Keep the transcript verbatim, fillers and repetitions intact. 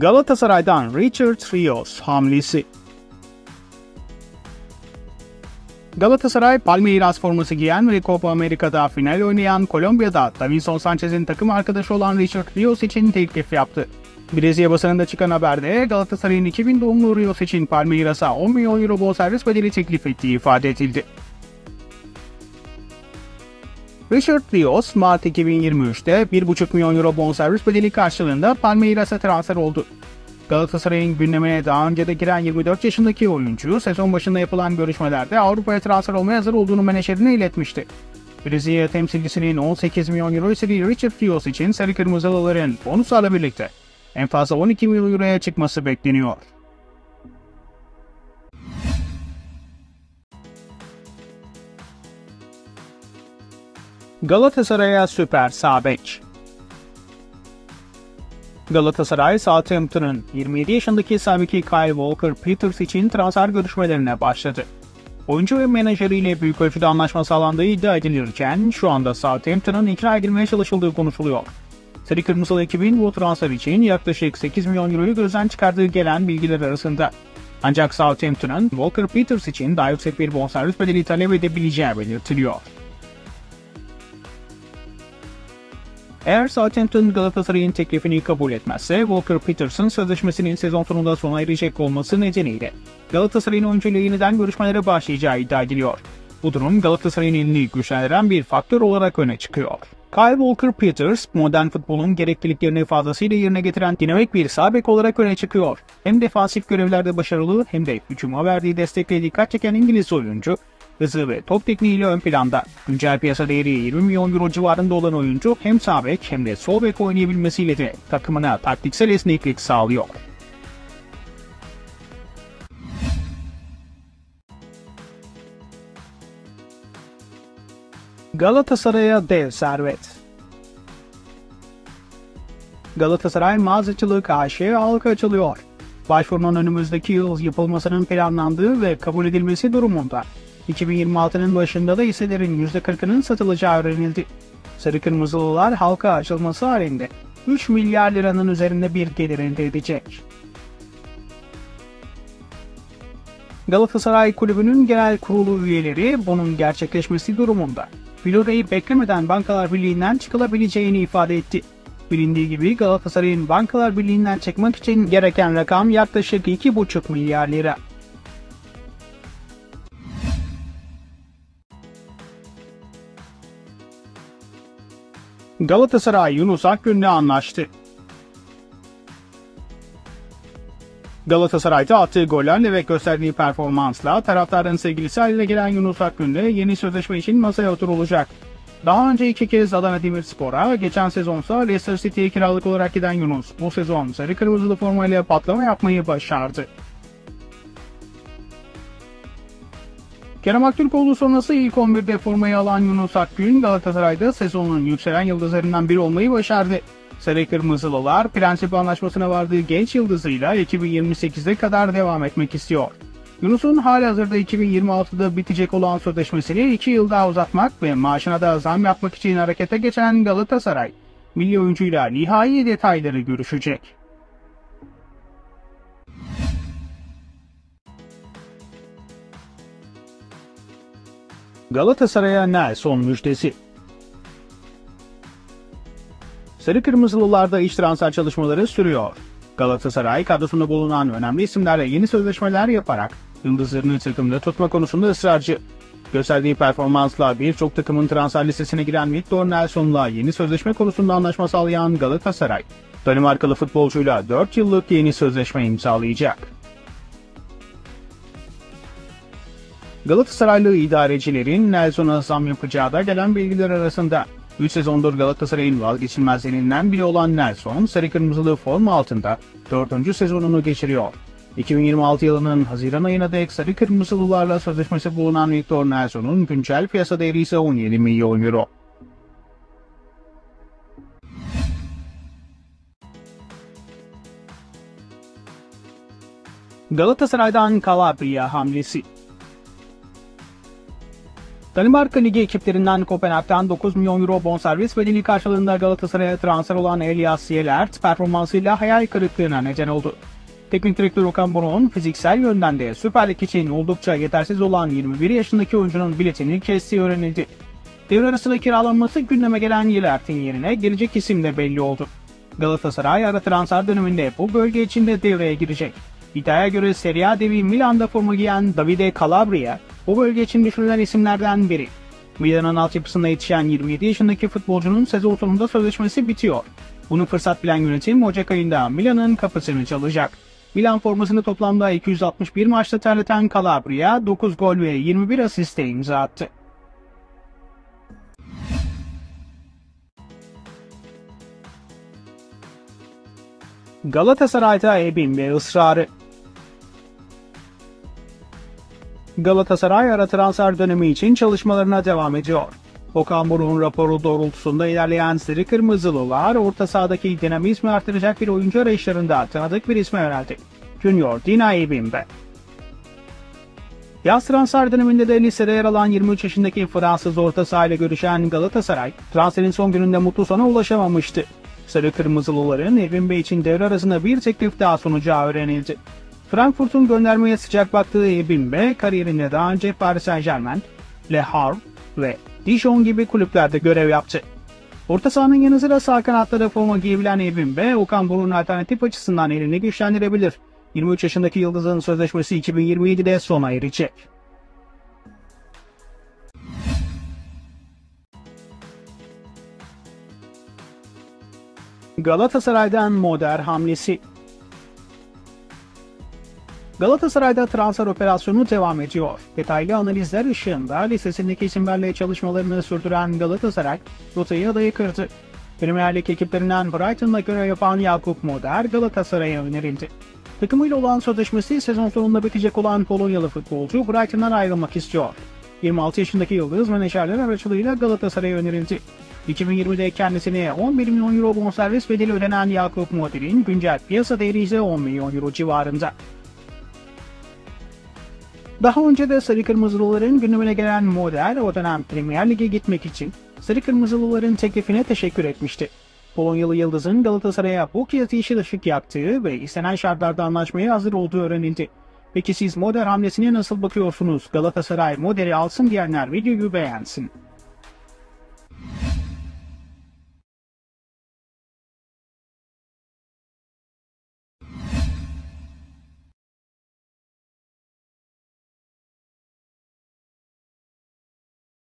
Galatasaray'dan Richard Rios hamlesi. Galatasaray, Palmeiras forması giyen ve Copa Amerika'da final oynayan Kolombiya'da Davidson Sanchez'in takım arkadaşı olan Richard Rios için teklif yaptı. Brezilya basınında çıkan haberde Galatasaray'ın iki bin doğumlu Rios için Palmeiras'a on milyon euro bonservis bedeli teklif ettiği ifade edildi. Richard Rios, Mart iki bin yirmi üç'te bir buçuk milyon euro bonservis bedeli karşılığında Palmeiras'a transfer oldu. Galatasaray'ın gündemine daha önce de giren yirmi dört yaşındaki oyuncu, sezon başında yapılan görüşmelerde Avrupa'ya transfer olmaya hazır olduğunu menajerine iletmişti. Brezilya temsilcisinin on sekiz milyon euro istediği Richard Rios için sarı kırmızılıların bonuslarla birlikte en fazla on iki milyon euroya çıkması bekleniyor. Galatasaray'a süper sağ bek. Galatasaray, Southampton'ın yirmi yedi yaşındaki sabiki Kyle Walker-Peters için transfer görüşmelerine başladı. Oyuncu ve menajeriyle büyük ölçüde anlaşma sağlandığı iddia edilirken şu anda Southampton'ın ikna edilmeye çalışıldığı konuşuluyor. Sarı Kırmızılı ekibin bu transfer için yaklaşık sekiz milyon euroyu gözden çıkardığı gelen bilgiler arasında. Ancak Southampton'ın Walker-Peters için daha yüksek bir bonservis bedeli talep edebileceği belirtiliyor. Eğer Southampton Galatasaray'ın teklifini kabul etmezse Walker-Peters'ın sözleşmesinin sezon sonunda sona erecek olması nedeniyle Galatasaray'ın oyuncuyla yeniden görüşmelere başlayacağı iddia ediliyor. Bu durum Galatasaray'ın elini güçlendiren bir faktör olarak öne çıkıyor. Kyle Walker-Peters, modern futbolun gerekliliklerini fazlasıyla yerine getiren dinamik bir sağ bek olarak öne çıkıyor. Hem defansif görevlerde başarılı hem de hücuma verdiği destekle dikkat çeken İngiliz oyuncu, hızı ve top tekniğiyle ön planda. Güncel piyasa değeri yirmi milyon euro civarında olan oyuncu hem sağ bek hem de sol bek oynayabilmesiyle de takımına taktiksel esneklik sağlıyor. Galatasaray'a dev servet. Galatasaray mağazacılık A Ş'ye halka açılıyor. Başvurunun önümüzdeki yıl yapılmasının planlandığı ve kabul edilmesi durumunda iki bin yirmi altı'nın başında da hisselerin yüzde kırk'ının satılacağı öğrenildi. Sarı Kırmızılılar halka açılması halinde üç milyar liranın üzerinde bir gelir elde edecek. Galatasaray Kulübü'nün genel kurulu üyeleri bunun gerçekleşmesi durumunda Flore'yi beklemeden Bankalar Birliği'nden çıkılabileceğini ifade etti. Bilindiği gibi Galatasaray'ın Bankalar Birliği'nden çekmek için gereken rakam yaklaşık iki buçuk milyar lira. Galatasaray Yunus Akgün'le anlaştı. Galatasaray'da attığı gollerle ve gösterdiği performansla taraftarların sevgilisi haline gelen Yunus Akgün'le yeni sözleşme için masaya oturulacak. Daha önce iki kez Adana Demirspor'a, geçen sezonsa Leicester City'ye kiralık olarak giden Yunus bu sezon sarı kırmızılı formayla patlama yapmayı başardı. Kerem Aktürkoğlu sonrası ilk on bir'de formayı alan Yunus Akgün Galatasaray'da sezonun yükselen yıldızlarından biri olmayı başardı. Sarı Kırmızılılar prensip anlaşmasına vardığı genç yıldızıyla iki bin yirmi sekiz'e kadar devam etmek istiyor. Yunus'un halihazırda iki bin yirmi altı'da bitecek olan sözleşmesini iki yıl daha uzatmak ve maaşına da zam yapmak için harekete geçen Galatasaray, milli oyuncuyla nihai detayları görüşecek. Galatasaray'a Nelsson müjdesi. Sarı Kırmızılılarda iç transfer çalışmaları sürüyor. Galatasaray kadrosunda bulunan önemli isimlerle yeni sözleşmeler yaparak yıldızlarını takımda tutma konusunda ısrarcı. Gösterdiği performansla birçok takımın transfer listesine giren Victor Nelsson'la yeni sözleşme konusunda anlaşma sağlayan Galatasaray, Danimarkalı futbolcuyla dört yıllık yeni sözleşme imzalayacak. Galatasaraylı idarecilerin Nelsson'a zam yapacağı da gelen bilgiler arasında. üç sezondur Galatasaray'ın vazgeçilmezlerinden biri olan Nelsson, sarı kırmızılı forma altında dördüncü sezonunu geçiriyor. iki bin yirmi altı yılının Haziran ayına dek sarı kırmızılılarla sözleşmesi bulunan Victor Nelsson'un güncel piyasa değeri ise on yedi milyon euro. Galatasaray'dan Calabria hamlesi. Danimarka Ligi ekiplerinden Kopenhag'dan dokuz milyon euro bonservis bedeli karşılığında Galatasaray'a transfer olan Elias Yelert performansıyla hayal kırıklığına neden oldu. Teknik direktör Okan Buruk'un fiziksel yönden de Süper Lig için oldukça yetersiz olan yirmi bir yaşındaki oyuncunun biletini kestiği öğrenildi. Devre arasında kiralanması gündeme gelen Yelert'in yerine gelecek isim de belli oldu. Galatasaray ara transfer döneminde bu bölge içinde devreye girecek. İddiaya göre Serie A devi Milan'da forma giyen Davide Calabria bu bölge için düşünülen isimlerden biri. Milan'ın altyapısında yetişen yirmi yedi yaşındaki futbolcunun sezon sonunda sözleşmesi bitiyor. Bunu fırsat bilen yönetim Ocak ayında Milan'ın kapısını çalacak. Milan formasını toplamda iki yüz altmış bir maçta terleten Calabria dokuz gol ve yirmi bir asiste imza attı. Galatasaray'da Ebimbe ısrarı. Galatasaray ara transfer dönemi için çalışmalarına devam ediyor. Okan Buruk'un raporu doğrultusunda ilerleyen Sarı Kırmızılılar orta sahadaki dinamizmi artıracak bir oyuncu arayışlarında tanıdık bir isme yöneldi. Junior Dina Ebimbe. Yaz transfer döneminde de listede yer alan yirmi üç yaşındaki Fransız orta sahayla görüşen Galatasaray transferin son gününde mutlu sona ulaşamamıştı. Sarı Kırmızılıların Ebimbe için devre arasında bir teklif daha sunacağı öğrenildi. Frankfurt'un göndermeye sıcak baktığı Ebimbe kariyerinde daha önce Paris Saint-Germain, Le Havre ve Dijon gibi kulüplerde görev yaptı. Orta sahanın yanı sıra sağ kanatta da forma giyebilen Ebimbe, Okan Buruk'un alternatif açısından elini güçlendirebilir. yirmi üç yaşındaki yıldızın sözleşmesi iki bin yirmi yedide sona erecek. Galatasaray'dan Moder hamlesi. Galatasaray'da transfer operasyonu devam ediyor. Detaylı analizler ışığında listesindeki isimlerle çalışmalarını sürdüren Galatasaray rotayı adayı kırdı. Premier Lig ekiplerinden Brighton'la görev yapan Jakub Moder Galatasaray'a önerildi. Takımıyla olan sözleşmesi sezon sonunda bitecek olan Polonyalı futbolcu Brighton'dan ayrılmak istiyor. yirmi altı yaşındaki yıldız menajerler aracılığıyla Galatasaray'a önerildi. iki bin yirmide kendisine on bir milyon euro bonservis bedeli ödenen Jakub Moder'in güncel piyasa değeri ise on milyon euro civarında. Daha önce de Sarı Kırmızılıların gündemine gelen Moder o dönem Premier Lig'e gitmek için Sarı Kırmızılıların teklifine teşekkür etmişti. Polonyalı yıldızın Galatasaray'a bu kez işi ışık yaktığı ve istenen şartlarda anlaşmaya hazır olduğu öğrenildi. Peki siz Moder hamlesine nasıl bakıyorsunuz? Galatasaray Moder'i alsın diyenler videoyu beğensin.